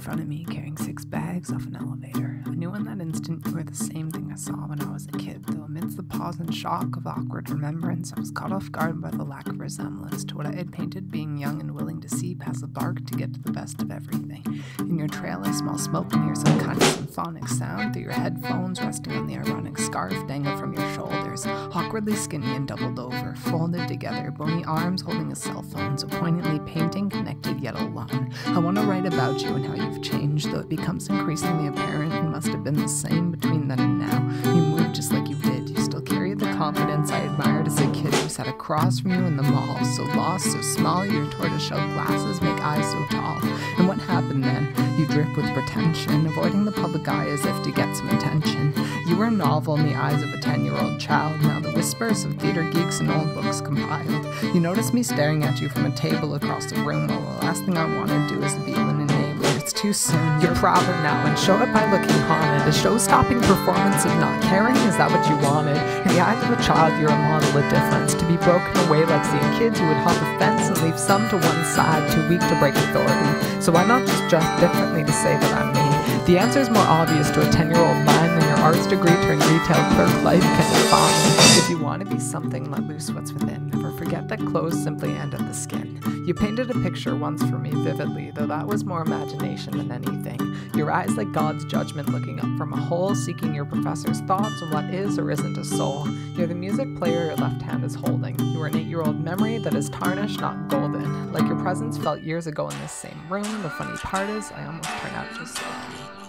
front of me carrying 6 bags off an elevator. I knew in that instant you were the same thing I saw when I was a kid, though amidst the pause and shock of awkward remembrance, I was caught off guard by the lack of resemblance to what I had painted, being young and willing to see past the bark to get to the best of everything. In your trail, I smell smoke and hear some kind of symphonic sound through your headphones, resting on the ironic scarf dangled from your shoulders, awkwardly skinny and doubled over, folded together, bony arms holding a cell phone, so poignantly painting, connected yet alone. I want to write about you and how you've changed, though it becomes increasingly apparent you must have been the same between then and now. You moved just like you did. You still carry the confidence I admired as a kid who sat across from you in the mall, so lost, so small, your tortoiseshell glasses make eyes so tall. And what happened then? You drip with pretension, avoiding the public eye as if to get some attention. You were a novel in the eyes of a 10-year-old child, now the whispers of theater geeks and old books compiled. You noticed me staring at you from a table across the room, while the last thing I want to do is be an enabler. It's too soon. You're prouder now and show it by looking haunted. A show-stopping performance of not caring, is that what you wanted? In the eyes of a child, you're a model of difference, to be broken away like seeing kids who would hop a fence and leave some to one side, too weak to break authority. So why not just dress differently to say that I'm me? The answer is more obvious to a 10-year-old mind than your arts degree turned retail clerk life can define. If you want to be something, let loose what's within. Never forget that clothes simply end at the skin. You painted a picture once for me vividly, though that was more imagination than anything. Your eyes like God's judgment looking up from a hole, seeking your professor's thoughts on what is or isn't a soul. You're the music player your left hand is holding. You are an 8-year-old memory that is tarnished, not golden. Like your presence felt years ago in this same room, the funny part is I almost turned out just like you.